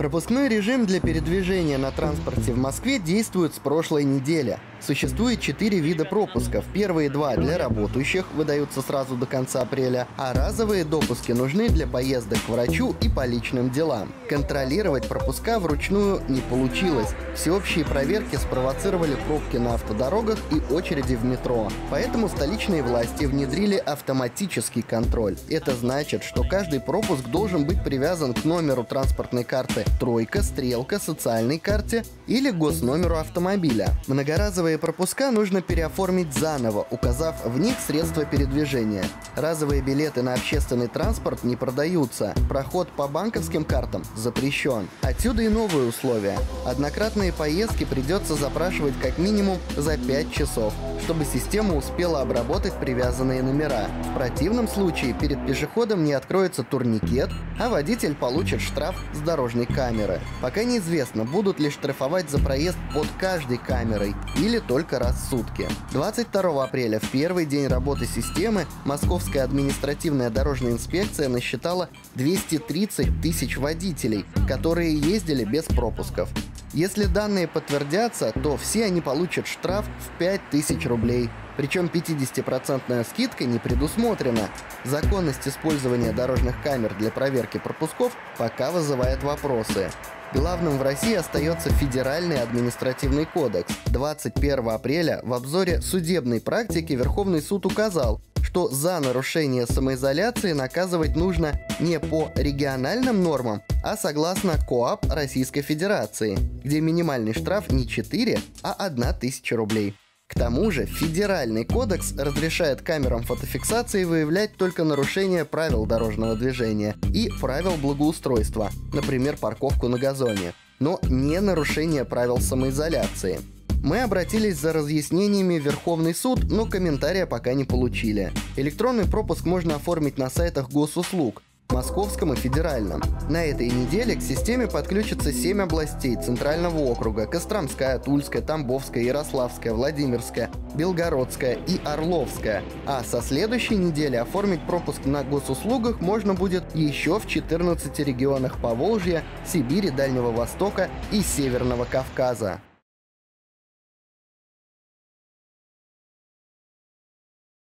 Пропускной режим для передвижения на транспорте в Москве действует с прошлой недели. Существует 4 вида пропусков. Первые 2 для работающих выдаются сразу до конца апреля, а разовые допуски нужны для поездок к врачу и по личным делам. Контролировать пропуска вручную не получилось. Всеобщие проверки спровоцировали пробки на автодорогах и очереди в метро. Поэтому столичные власти внедрили автоматический контроль. Это значит, что каждый пропуск должен быть привязан к номеру транспортной карты «Тройка», «Стрелка», «Социальной карте» или госномеру автомобиля. Многоразовые пропуска нужно переоформить заново, указав в них средства передвижения. Разовые билеты на общественный транспорт не продаются. Проход по банковским картам запрещен. Отсюда и новые условия. Однократные поездки придется запрашивать как минимум за 5 часов, чтобы система успела обработать привязанные номера. В противном случае перед пешеходом не откроется турникет, а водитель получит штраф с дорожной камеры. Пока неизвестно, будут ли штрафовать за проезд под каждой камерой или только раз в сутки. 22 апреля, в первый день работы системы, Московская административная дорожная инспекция насчитала 230 тысяч водителей, которые ездили без пропусков. Если данные подтвердятся, то все они получат штраф в 5000 рублей. Причем 50% скидка не предусмотрена. Законность использования дорожных камер для проверки пропусков пока вызывает вопросы. Главным в России остается Федеральный административный кодекс. 21 апреля в обзоре судебной практики Верховный суд указал, что за нарушение самоизоляции наказывать нужно не по региональным нормам, а согласно КоАП Российской Федерации, где минимальный штраф не 4, а 1000 рублей. К тому же Федеральный кодекс разрешает камерам фотофиксации выявлять только нарушения правил дорожного движения и правил благоустройства, например, парковку на газоне, но не нарушение правил самоизоляции. Мы обратились за разъяснениями в Верховный суд, но комментария пока не получили. Электронный пропуск можно оформить на сайтах госуслуг, московском и федеральном. На этой неделе к системе подключатся 7 областей Центрального округа: Костромская, Тульская, Тамбовская, Ярославская, Владимирская, Белгородская и Орловская. А со следующей недели оформить пропуск на госуслугах можно будет еще в 14 регионах Поволжья, Сибири, Дальнего Востока и Северного Кавказа.